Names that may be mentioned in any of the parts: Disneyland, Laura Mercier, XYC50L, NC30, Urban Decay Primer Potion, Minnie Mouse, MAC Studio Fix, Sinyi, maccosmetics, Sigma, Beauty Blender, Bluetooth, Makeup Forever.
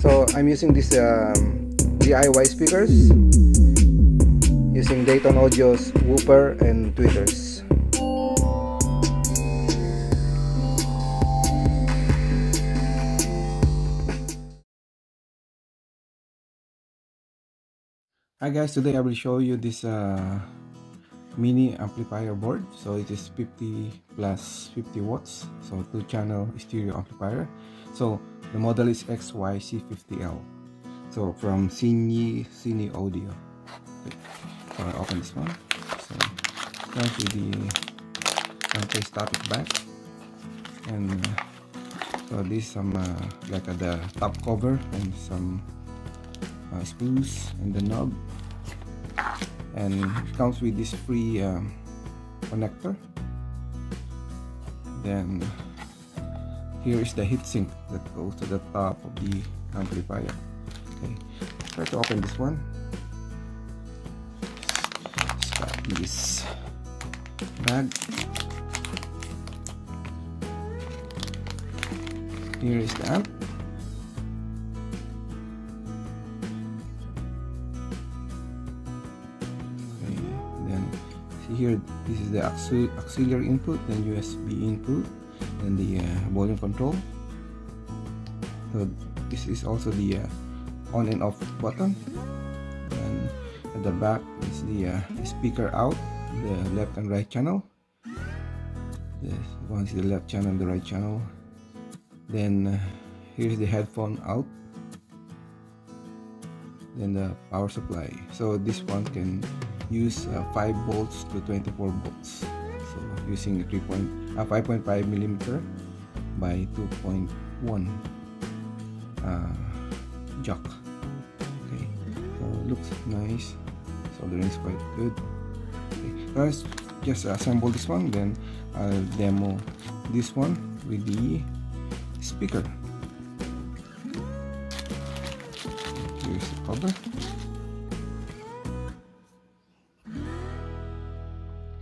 So I'm using these DIY speakers, using Dayton Audio's woofer and tweeters. Hi guys, today I will show you this mini amplifier board. So it is 50 plus 50 watts, so 2-channel stereo amplifier. So the model is XYC50L, so from Sinyi Audio. Okay. So I open this one. So come to the anti-static back, and so this some like the top cover and some spruce and the knob, and it comes with this free connector. Then here is the heatsink that goes to the top of the amplifier. Okay, try to open this one. Start this bag. Here is the amp. Here, this is the auxiliary input, then USB input, and the volume control. So this is also the on and off button. And at the back is the speaker out, the left and right channel. This one is the left channel and the right channel. Then here's the headphone out. Then the power supply. So this one can use 5 volts to 24 volts. So using 5.5 millimeter by 2.1 jack. Okay, so looks nice. Soldering is quite good. Okay, first just assemble this one, then I'll demo this one with the speaker. Here's the cover.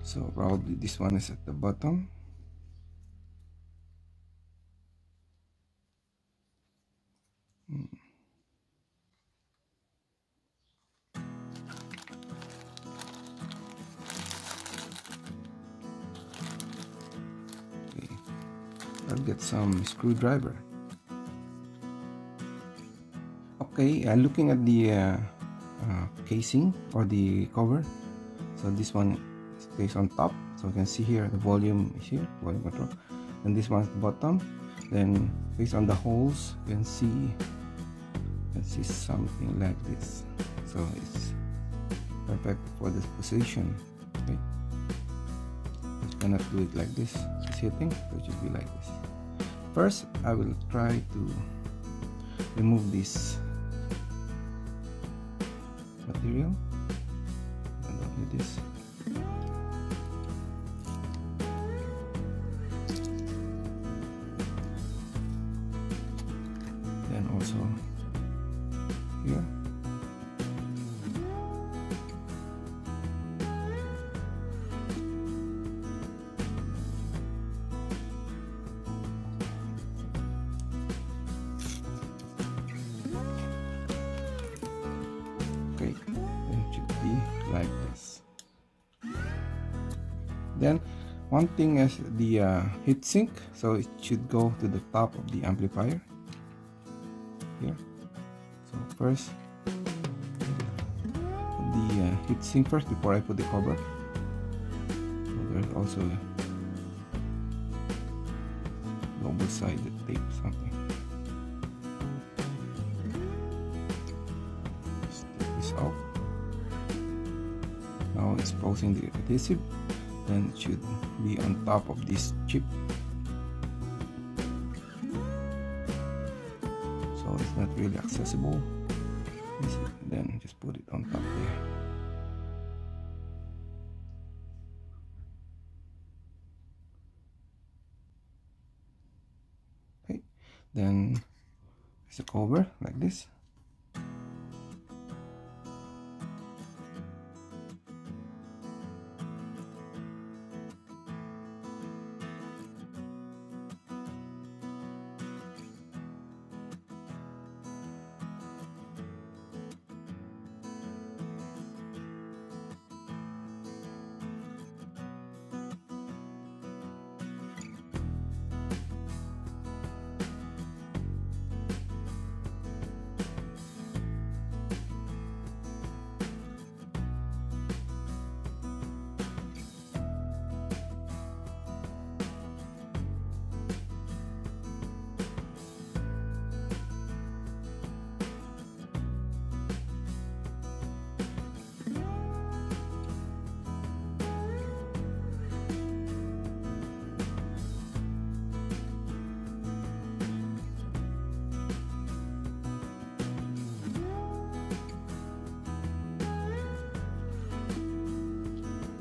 So probably this one is at the bottom. Okay. I'll get some screwdriver. Okay, looking at the casing or the cover. So this one place on top, so you can see here the volume is here, volume control, and this one's bottom. Then based on the holes, you can see something like this. So it's perfect for this position. Okay, you cannot do it like this, it's hitting, so it should be like this. First I will try to remove this material. I don't need this. And also here. Okay, then it should be like this. Then one thing is the heatsink, so it should go to the top of the amplifier. Here, so first the heatsink first before I put the cover. So there's also a double-sided tape something. Let's take this out. Now it's exposing the adhesive, then it should be on top of this chip. So it's not really accessible. Then just put it on top there. Okay, then it's a cover like this.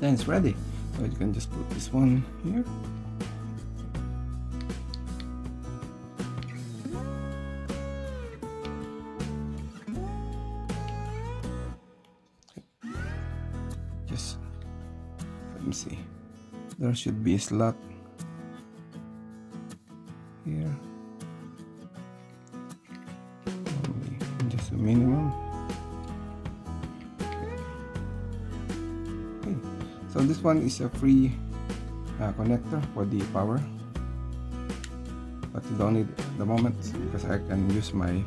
then it's ready. So you can just put this one here. Just let me see. There should be a slot here. Only just a minimum. Okay. So this one is a free connector for the power, but you don't need it at the moment because I can use my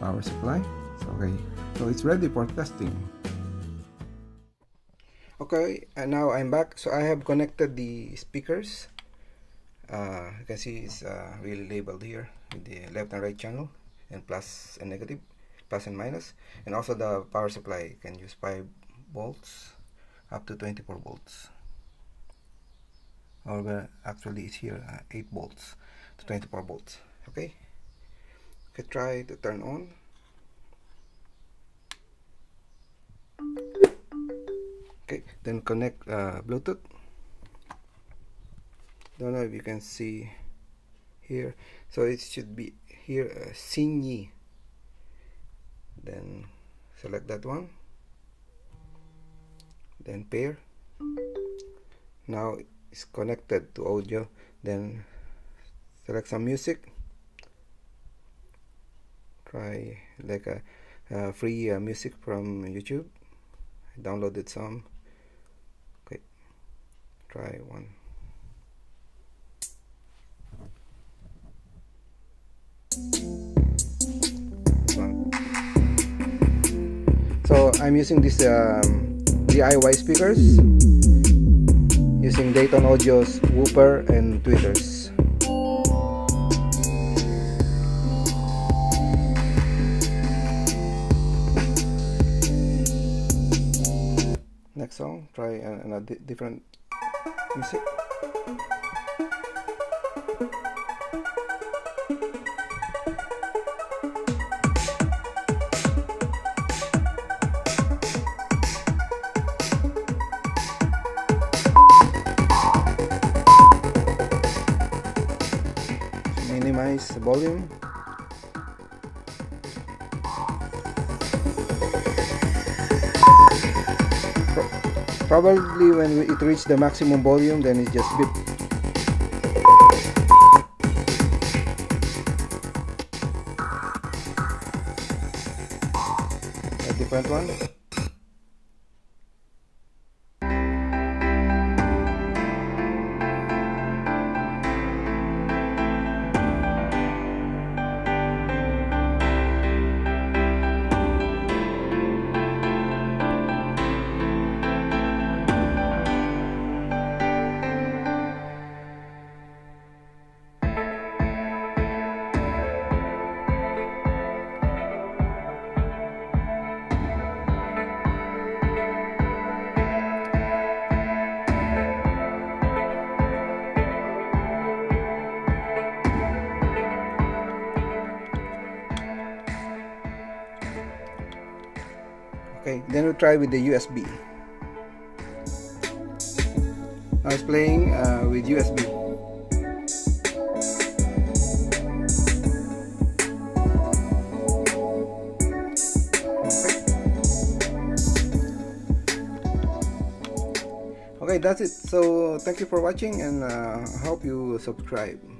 power supply. So, okay, so it's ready for testing. Okay, and now I'm back. So I have connected the speakers. You can see it's really labeled here with the left and right channel, and plus and negative, plus and minus, and also the power supply. You can use 5 volts up to 24 volts. Or actually, it's here 8 volts to 24 volts. Okay, okay, try to turn on. Okay, then connect Bluetooth. Don't know if you can see here, so it should be here Sinyi. Then select that one, then pair. Now it's connected to audio. Then select some music. Try like a free music from YouTube. I downloaded some. Okay, try one. So I'm using this DIY speakers using Dayton Audio's Wooper and tweeters. Next song, try a different music. Minimize the volume. Probably when it reaches the maximum volume, then it just beep. A different one. Okay, then we'll try with the USB. Now it's playing with USB. Okay, that's it. So thank you for watching, and I hope you subscribe.